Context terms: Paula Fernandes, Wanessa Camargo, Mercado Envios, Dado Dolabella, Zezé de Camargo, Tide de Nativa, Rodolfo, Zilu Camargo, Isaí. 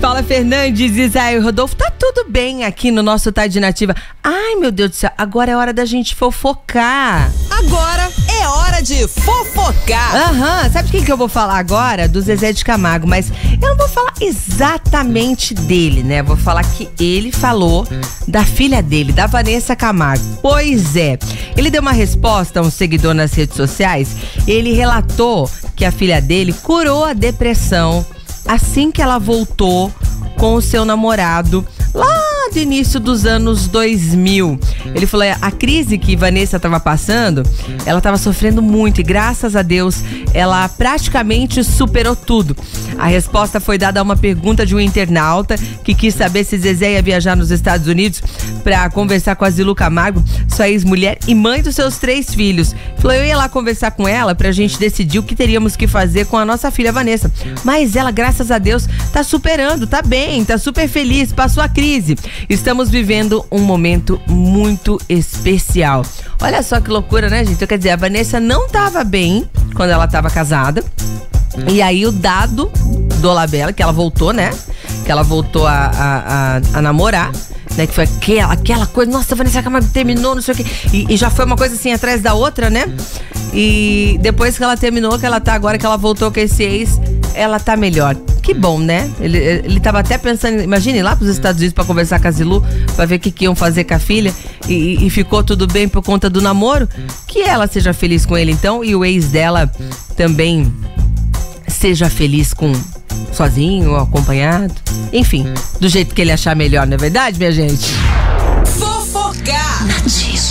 Paula Fernandes, Isaí, Rodolfo, tá tudo bem aqui no nosso Tide de Nativa. Ai, meu Deus do céu, agora é hora da gente fofocar. Agora é hora de fofocar. Sabe de quem que eu vou falar agora? Do Zezé de Camargo, mas eu não vou falar exatamente dele, né? Vou falar que ele falou da filha dele, da Wanessa Camargo. Pois é, ele deu uma resposta a um seguidor nas redes sociais. Ele relatou que a filha dele curou a depressão assim que ela voltou com o seu namorado lá do início dos anos 2000. Ele falou, a crise que Wanessa estava passando, ela estava sofrendo muito e graças a Deus ela praticamente superou tudo. A resposta foi dada a uma pergunta de um internauta que quis saber se Zezé ia viajar nos Estados Unidos para conversar com a Zilu Camargo, sua ex-mulher e mãe dos seus 3 filhos. Falou, eu ia lá conversar com ela pra gente decidir o que teríamos que fazer com a nossa filha Wanessa. Mas ela, graças a Deus, tá superando, tá bem, tá super feliz, passou a crise. Estamos vivendo um momento muito especial. Olha só que loucura, né, gente? Então, quer dizer, a Wanessa não tava bem quando ela tava casada. E aí o Dado Dolabella, que ela voltou, né? Que ela voltou a namorar. Né, que foi aquela coisa, nossa, a Wanessa Camargo terminou, não sei o quê. E já foi uma coisa assim, atrás da outra, né? E depois que ela terminou, que ela tá agora, que ela voltou com esse ex, ela tá melhor. Que bom, né? Ele tava até pensando, imagine ir lá pros Estados Unidos pra conversar com a Zilu, pra ver o que iam fazer com a filha, e ficou tudo bem por conta do namoro. Que ela seja feliz com ele, então, e o ex dela também seja feliz com... sozinho, acompanhado, enfim, do jeito que ele achar melhor, não é verdade, minha gente? Fofocar!